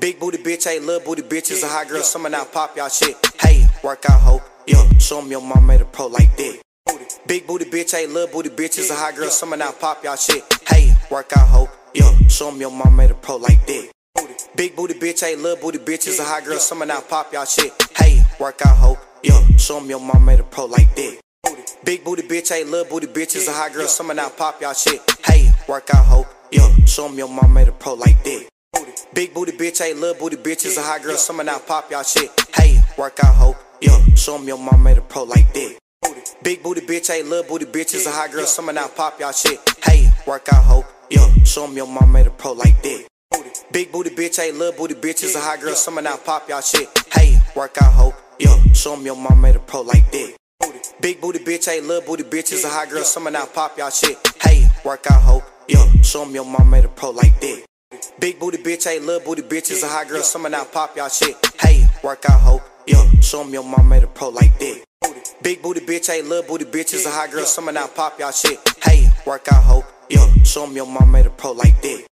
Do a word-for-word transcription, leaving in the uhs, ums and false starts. Big booty bitch, hey, little booty bitches, a hot girl, some of y'all pop y'all shit. Hey, work out, hoe, yo, show them your mom made a pro like that. Big booty bitch, hey, little booty bitches, a hot girl, some of y'all pop y'all shit. Hey, work out, hoe, yo, show them your mom made a pro like that. Big booty bitch, hey, little booty bitches, a hot girl, some of y'all pop y'all shit. Hey, work out, hoe, yo, show them your mom made a pro like that. Big booty bitch, hey, little booty bitches, a hot girl, some of y'all pop y'all shit. Hey, work out, hoe, yo, show them your mom made a pro like that. Big booty bitch, hey, little booty bitches, a hot girl, some of y'all pop y'all shit. Hey, work out, hoe, yo, show them your mom made a pro like that. Big booty bitch, hey, little booty bitches, a hot girl, some of y'all pop y'all shit. Hey, work out, hoe, yo, show them your mom made a pro like that. Big booty bitch, hey, little booty bitches, a hot girl, some of y'all pop y'all shit. Hey, work out, hoe, yo, show them your mom made a pro like that. Big booty bitch, hey, little booty bitches, a hot girl, some of y'all pop y'all shit. Hey, work out, hoe, yo, show them your mom made a pro like that. Big booty bitch, hey, little booty bitches, a hot girl, some of y'all pop y'all shit. Hey, work out, hoe, yo, show them your mom made a pro like that. Big booty bitch, hey, little booty bitches, a hot girl, some of y'all pop y'all shit. Hey, work out, hoe, yo, show them your mom made a pro like that.